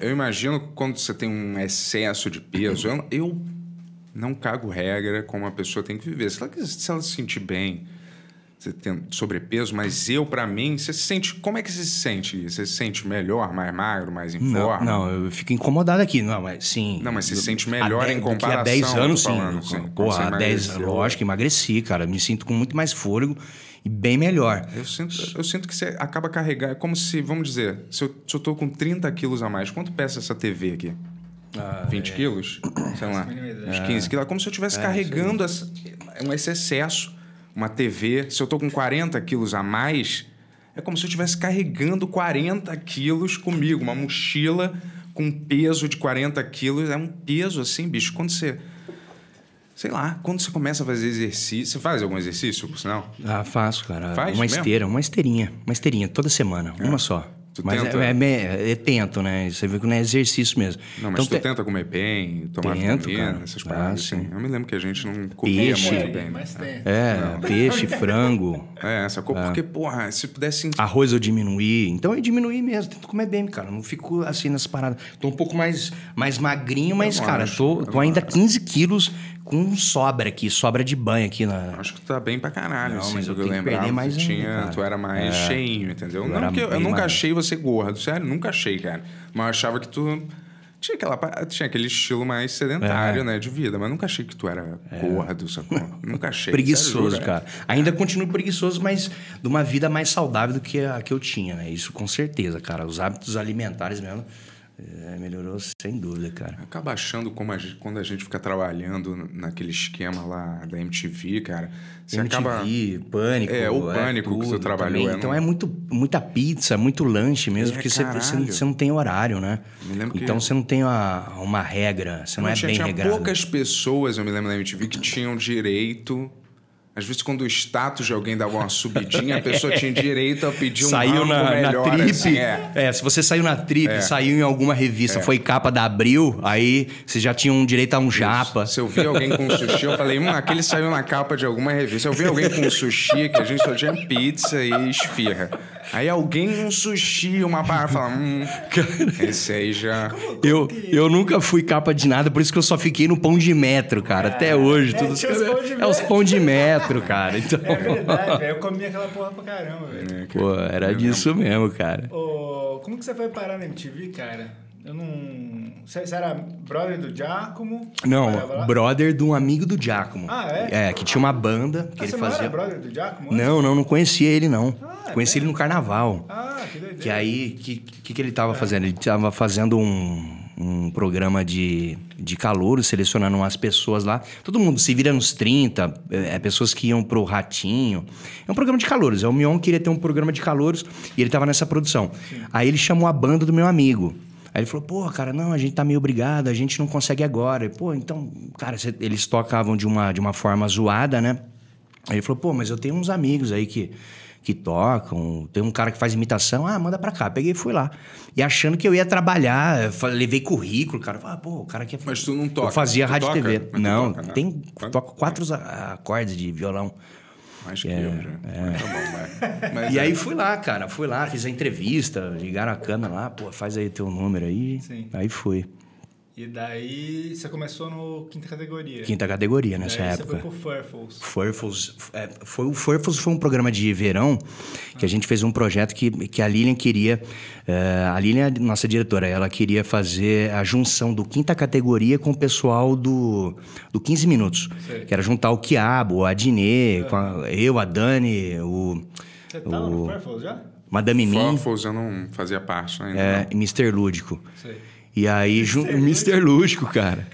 Eu imagino que quando você tem um excesso de peso... Eu não cago regra como a pessoa tem que viver. Claro que se ela se sentir bem, você tem sobrepeso, mas pra mim... Você se sente... Como é que você se sente? Você se sente melhor, mais magro, mais em forma? Não, eu fico incomodado aqui. Não, mas sim... Não, mas você se sente melhor em comparação... Há 10 anos, sim. Há 10 anos, lógico, emagreci, cara. Me sinto com muito mais fôlego e bem melhor. Eu sinto que você acaba carregando... É como se, vamos dizer, se eu tô com 30 quilos a mais, quanto pesa essa TV aqui? 20 quilos? Sei lá, uns 15 quilos. É como se eu estivesse carregando esse excesso. Uma TV, se eu tô com 40 quilos a mais, é como se eu estivesse carregando 40 quilos comigo. Uma mochila com peso de 40 quilos. É um peso assim, bicho. Quando você... Sei lá, quando você começa a fazer exercício... Você faz algum exercício, por sinal? Ah, faço, cara. Faz uma esteira, uma esteirinha, toda semana, uma só. Mas tento, né? Você vê que não é exercício mesmo. Não, mas então, tenta comer bem, tomar vitamina, cara, essas paradas assim. Eu me lembro que a gente não comia muito bem. Mas peixe, frango. Sacou? Porque, porra, se pudesse... Arroz eu diminuí. Então eu diminuí mesmo. Tento comer bem, cara. Não fico assim nas paradas. Tô um pouco mais magrinho, mas, cara, tô ainda 15 quilos com sobra aqui, sobra de banho aqui na... Acho que tá bem pra caralho, assim, mas eu lembrava. Mais tu era mais cheinho, entendeu? Não, porque eu nunca achei você gordo, sério, nunca achei, cara. Mas eu achava que tu... Tinha aquele estilo mais sedentário, né, de vida, mas nunca achei que tu era gordo, sacou? Nunca achei. Preguiçoso, sério, cara. Ainda continuo preguiçoso, mas de uma vida mais saudável do que a que eu tinha, né? Isso com certeza, cara. Os hábitos alimentares mesmo... melhorou sem dúvida, cara. Acaba achando quando a gente fica trabalhando naquele esquema lá da MTV, cara. Você MTV, acaba... Pânico. O Pânico tudo, que você trabalhou. Então muita pizza, muito lanche mesmo, porque você não tem horário, né? Então você não tem uma regra, você não é bem regrado. Tinha poucas pessoas, eu me lembro da MTV, que tinham direito... Às vezes, quando o status de alguém dava uma subidinha, a pessoa tinha direito a pedir um rango melhor. Saiu na trip. Assim, se você saiu na trip, saiu em alguma revista, foi capa da Abril, aí você já tinha um direito a um japa. Se eu vi alguém com sushi, eu falei, aquele saiu na capa de alguma revista. Eu vi alguém com sushi, que a gente só tinha pizza e esfirra. Aí alguém um sushi, uma barra, fala, cara, esse aí já... Eu nunca fui capa de nada, por isso que eu só fiquei no pão de metro, cara, até hoje. Os pão de metro. Cara, então... É verdade, velho. Eu comia aquela porra pra caramba, velho. Pô, era disso mesmo, cara. Como que você foi parar na MTV, cara? Eu não... Você era brother do Giacomo? Não, brother de um amigo do Giacomo. Ah, é? É, que tinha uma banda que ele fazia... Você não era brother do Giacomo? Não conhecia ele, não. Conheci ele no carnaval. Ah, que doideira. Que aí, que ele tava fazendo? Ele tava fazendo um programa de calouros, selecionando umas pessoas lá. Todo mundo se vira nos 30, pessoas que iam pro Ratinho. É um programa de calouros. O Mion queria ter um programa de calouros e ele tava nessa produção. Sim. Aí ele chamou a banda do meu amigo. Aí ele falou, pô, cara, não, a gente tá meio obrigado, a gente não consegue agora. E, pô, então, cara, eles tocavam de uma forma zoada, né? Aí ele falou, pô, mas eu tenho uns amigos aí que tocam, tem um cara que faz imitação, manda pra cá. Peguei e fui lá. E achando que eu ia trabalhar, levei currículo, cara. Pô, o cara quer... Mas tu não toca. Eu fazia rádio e TV. Não, toco 4 acordes de violão. Mais que eu já. Tá bom, mas e aí fui lá, cara. Fui lá, fiz a entrevista, ligaram a câmera lá, pô, faz aí teu número aí. Sim. Aí fui. E daí você começou no quinta categoria. Quinta categoria nessa época. Você foi pro Furfles. Furfles foi um programa de verão que a gente fez um projeto que a Lilian queria... a Lilian, nossa diretora, ela queria fazer a junção do quinta categoria com o pessoal do 15 Minutos. Sei. Que era juntar o Quiabo, a Dinê, eu, a Dani, o... Você tava no Furfles já? Madame Mim. Furfles eu não fazia parte ainda. Não. Mr. Lúdico. Sei. E aí... Mr. Lúdico, cara.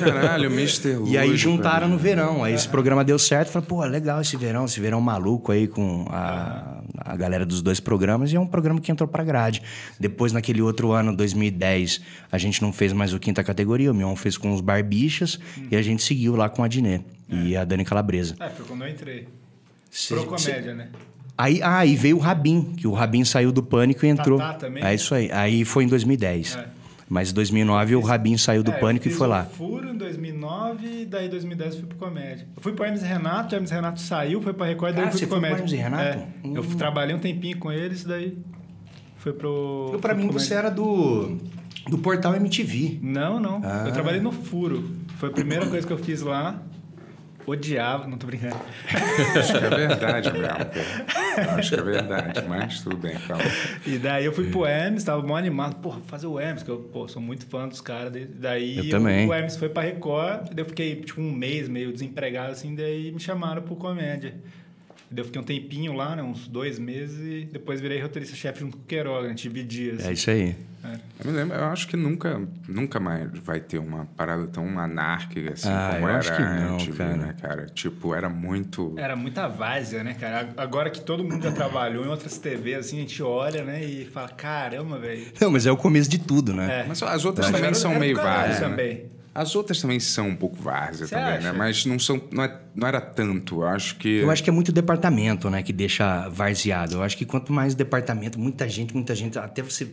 Caralho, Mr. Lúdico. E aí juntaram no verão. Aí esse programa deu certo. Falei, pô, legal esse verão maluco aí com a galera dos dois programas. E é um programa que entrou pra grade. Depois, naquele outro ano, 2010, a gente não fez mais o quinta categoria. O Mion fez com os Barbixas. E a gente seguiu lá com a Dinê e a Dani Calabresa. Foi quando eu entrei. Pro comédia, né? Aí, aí veio o Rabin, que o Rabin saiu do Pânico e entrou. Tatá também? É isso aí. Aí foi em 2010. Mas em 2009 o Rabin saiu do Pânico e foi lá. Eu fiz o Furo em 2009 e daí em 2010 eu fui pro Comédia. Eu fui pro Hermes e Renato, o Hermes e Renato saiu, foi pra Record, daí eu fui pro Comédia. Pro Hermes e Renato? Eu trabalhei um tempinho com eles, daí foi pro... Pra mim você era do... Do portal MTV. Não, não. Ah. Eu trabalhei no Furo. Foi a primeira coisa que eu fiz lá. Odiava, não tô brincando. Acho que é verdade, Léo. Acho que é verdade, mas tudo bem, calma. E daí eu fui pro Hermes, tava mó animado. Porra, fazer o Hermes, que eu sou muito fã dos caras. Daí o Hermes foi pra Record, daí eu fiquei tipo um mês meio desempregado, assim, daí me chamaram pro comédia. Eu fiquei um tempinho lá, né, uns 2 meses, e depois virei roteirista-chefe junto com o Queiroga, a gente dividia. Assim. É isso aí. É. Eu me lembro, eu acho que nunca mais vai ter uma parada tão anárquica assim como era antes, né, cara? Tipo, era muito... Era muita várzea, né, cara? Agora que todo mundo já trabalhou em outras TVs, assim, a gente olha, né, e fala, caramba, velho. Não, mas é o começo de tudo, né? É. Mas as outras também são meio várzeas, também. As outras também são um pouco várzea também, acha? Né? Mas não era tanto, eu acho que... Eu acho que é muito departamento, né? Que deixa varzeado. Eu acho que quanto mais departamento, muita gente... Até você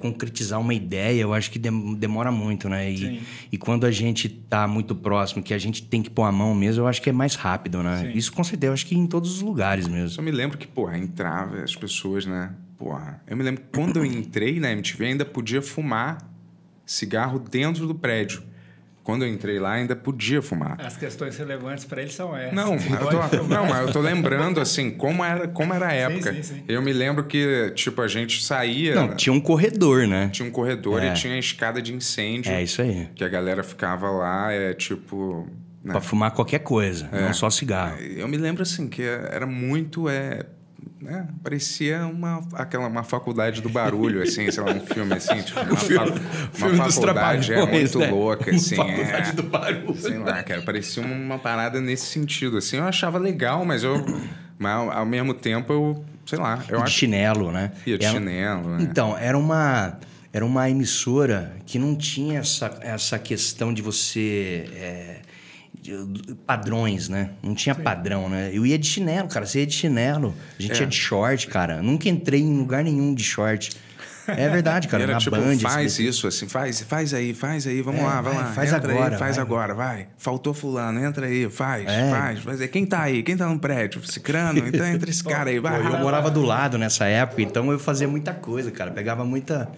concretizar uma ideia, eu acho que demora muito, né? E quando a gente tá muito próximo, que a gente tem que pôr a mão mesmo, eu acho que é mais rápido, né? Sim. Isso com certeza, eu acho que em todos os lugares mesmo. Eu só me lembro que, porra, entrava as pessoas, né? Porra, eu me lembro que quando eu entrei na MTV, ainda podia fumar cigarro dentro do prédio. Quando eu entrei lá, ainda podia fumar. As questões relevantes para ele são essas. Mas eu tô lembrando, assim, como era a época. Sim. Eu me lembro que, tipo, a gente saía... Não, tinha um corredor, né? Tinha um corredor e tinha a escada de incêndio. É isso aí. Que a galera ficava lá, tipo... Né? Pra fumar qualquer coisa, não só cigarro. Eu me lembro, assim, que era muito... Né? Parecia uma faculdade do barulho, assim, sei lá, um filme assim, tipo, uma faculdade muito louca, assim. Uma faculdade do barulho. Sei lá, cara, parecia uma parada nesse sentido, assim. Eu achava legal, mas ao mesmo tempo eu, sei lá, eu acho... chinelo, né? Ia de chinelo, né? Então, era uma emissora que não tinha essa questão de você... padrões, né? Não tinha padrão, né? Eu ia de chinelo, cara. Você ia de chinelo. A gente ia de short, cara. Nunca entrei em lugar nenhum de short. É verdade, cara. Era na tipo, Band, faz isso, assim. Faz aí. Vamos lá, vai lá. Faz agora, vai. Faltou fulano, entra aí, faz. Quem tá aí? Quem tá no prédio? Cicrano? Então entra esse cara aí, vai. Eu morava do lado nessa época, então eu fazia muita coisa, cara. Pegava muita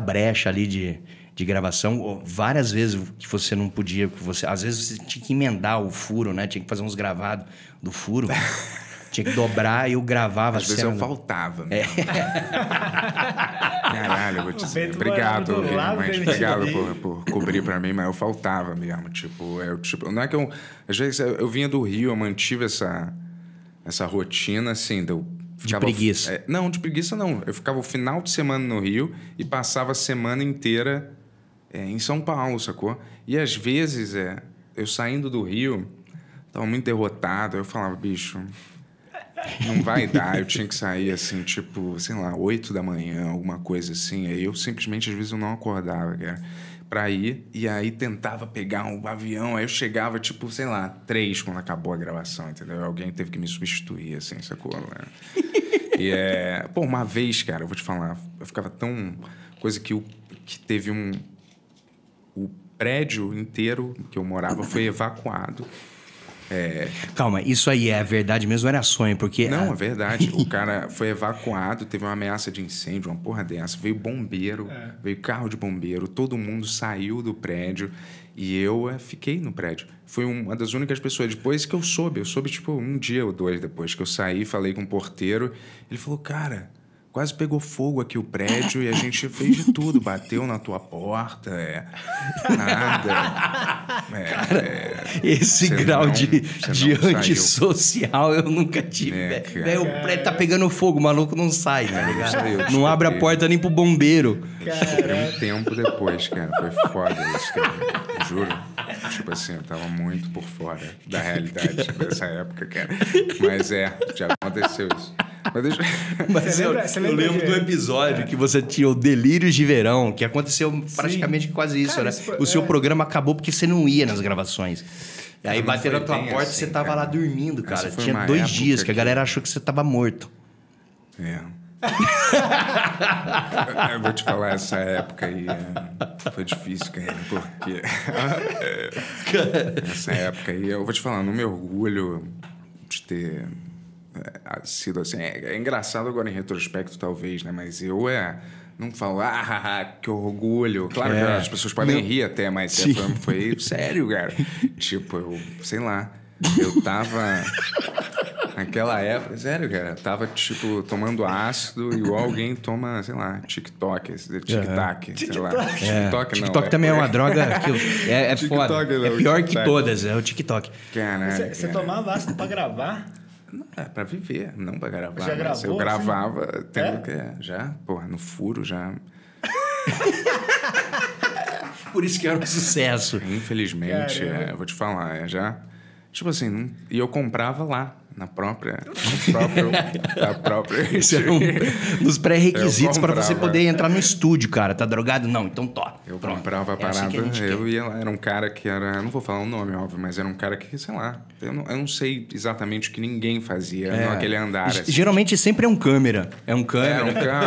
brecha ali de gravação, várias vezes que você não podia, às vezes você tinha que emendar o furo, né? Tinha que fazer uns gravados do furo. Tinha que dobrar e eu gravava. Às vezes eu faltava. Caralho, eu vou te dizer. Obrigado, mas obrigado por cobrir pra mim, mas eu faltava mesmo. Tipo, não é que eu... Às vezes eu vinha do Rio, eu mantive essa rotina, assim, de preguiça. Não, de preguiça não. Eu ficava o final de semana no Rio e passava a semana inteira... em São Paulo, sacou? E às vezes, eu saindo do Rio, tava muito derrotado. Eu falava, bicho, não vai dar. Eu tinha que sair assim, tipo, sei lá, 8 da manhã, alguma coisa assim. Aí eu simplesmente, às vezes, eu não acordava, cara, pra ir. E aí tentava pegar um avião. Aí eu chegava, tipo, sei lá, 3 quando acabou a gravação, entendeu? Alguém teve que me substituir, assim, sacou? E Pô, uma vez, cara, eu vou te falar, eu ficava tão... Coisa que teve um... O prédio inteiro que eu morava foi evacuado. Calma, isso aí é verdade mesmo? Era sonho, porque... Não, é verdade. O cara foi evacuado, teve uma ameaça de incêndio, uma porra dessa. Veio bombeiro, veio carro de bombeiro, todo mundo saiu do prédio e eu fiquei no prédio. Fui uma das únicas pessoas. Depois que eu soube tipo um dia ou 2 depois que eu saí, falei com um porteiro, ele falou, cara... Quase pegou fogo aqui o prédio e a gente fez de tudo. Bateu na tua porta, nada. Cara, esse grau de antissocial eu nunca tive. O prédio tá pegando fogo, o maluco não sai, tá ligado? Não abre a porta nem pro bombeiro. Descobri um tempo depois, cara. Foi foda isso, cara. Juro. Tipo assim, eu tava muito por fora da realidade dessa época, cara. Mas já aconteceu isso. Mas eu lembro do episódio que você tinha o Delírios de Verão, que aconteceu praticamente quase isso, cara, né? O seu programa acabou porque você não ia nas gravações. E aí bateram na tua porta e assim, você tava lá dormindo, cara. Tinha 2 dias que a galera achou que você tava morto. Eu vou te falar, essa época aí foi difícil, cara, porque... Essa época aí, eu vou te falar, não me orgulho de ter... sido assim. É engraçado agora em retrospecto, talvez, né? Mas eu Não falo, ah, que orgulho. Claro que as pessoas podem rir até, mas foi sério, cara. Tipo, eu, sei lá, eu tava... Naquela época, sério, cara, tava, tipo, tomando ácido igual alguém toma, sei lá, TikTok, tic-tac, sei lá. TikTok não. TikTok também é uma droga que é foda. É pior que todas, é o TikTok. Caraca. Você tomava ácido pra gravar? Não, é pra viver, não pra gravar. Já gravou? Eu gravava, tendo que... Já, porra, no furo, já... Por isso que era um sucesso. Infelizmente, eu vou te falar, já... Tipo assim, e eu comprava lá. Na própria... Isso é um dos pré-requisitos para você poder entrar no estúdio, cara. Tá drogado? Não, então top. Eu comprava a parada, assim eu ia lá. Era um cara que era... Não vou falar o nome, óbvio, mas era um cara que, sei lá... Eu não sei exatamente o que ninguém fazia naquele andar. Assim. Geralmente sempre é um câmera.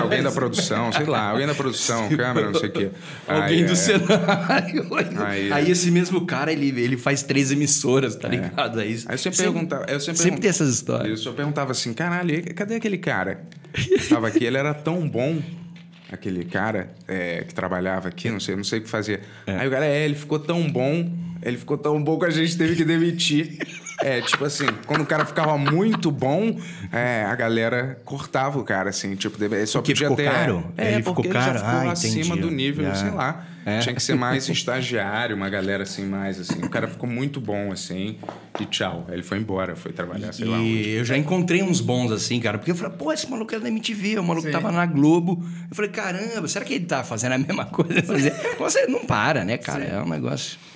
Alguém da produção, sei lá. Alguém da produção, câmera, não sei o quê. Alguém do cenário. Aí esse mesmo cara, ele faz 3 emissoras, tá ligado? Aí você perguntava... Sempre tem essas histórias. Eu só perguntava assim, caralho, cadê aquele cara? Tava aqui, ele era tão bom, aquele cara que trabalhava aqui, não sei o que fazia. Aí o cara, ele ficou tão bom que a gente teve que demitir. Tipo assim, quando o cara ficava muito bom, a galera cortava o cara, assim, tipo, ele só porque podia ficou ter... Caro? Ele ficou caro? Ele já ficou acima do nível, sei lá. Tinha que ser mais estagiário, uma galera assim, mais assim. O cara ficou muito bom, assim, e tchau. Ele foi embora, foi trabalhar, sei lá onde. Eu já encontrei uns bons, assim, cara, porque eu falei, pô, esse maluco era da MTV, o maluco tava na Globo. Eu falei, caramba, será que ele tá fazendo a mesma coisa? Você não para, né, cara? Sim. É um negócio...